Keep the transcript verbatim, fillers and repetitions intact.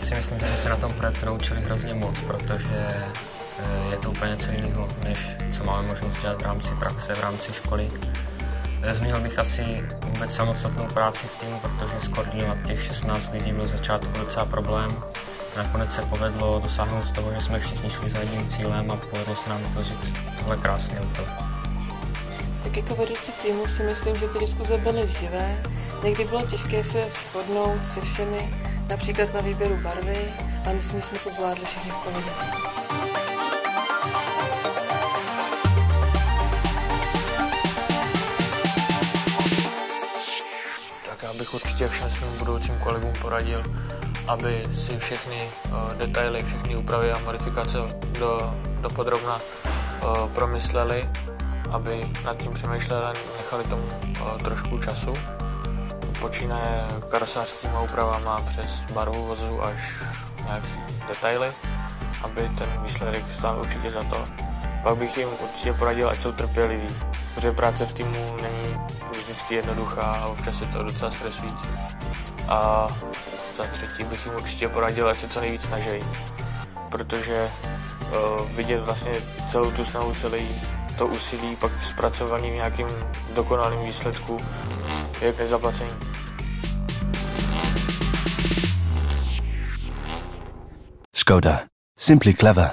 já si myslím, že jsme se na tom projektu naučili hrozně moc, protože je to úplně něco jiného, než co máme možnost dělat v rámci praxe, v rámci školy. Zmínil bych asi vůbec samostatnou práci v týmu, protože skoordinovat těch šestnáct lidí byl začátku docela problém. Nakonec se povedlo dosáhnout z toho, že jsme všichni šli za jedním cílem a povedlo se nám vytvořit tohle krásné auto. Tak jako vedoucí týmu si myslím, že ty diskuze byly živé. Někdy bylo těžké se shodnout se všemi, například na výběru barvy, ale myslím, že jsme to zvládli všichni v pohodě. Já bych určitě všem svým budoucím kolegům poradil, aby si všechny detaily, všechny úpravy a modifikace dopodrobna promysleli, aby nad tím přemýšleli a nechali tomu trošku času. Počínaje karosářskýma úpravama přes barvu vozu až na detaily, aby ten výsledek stál určitě za to. Pak bych jim určitě poradil, ať jsou trpěliví, protože práce v týmu není vždycky jednoduchá a občas je to docela stresující. A za třetí bych jim určitě poradil, ať se co nejvíc snaží, protože uh, vidět vlastně celou tu snahu, celé to úsilí, pak zpracovaný v nějakým dokonalým výsledku je k nezaplacení. Skoda. Simply clever.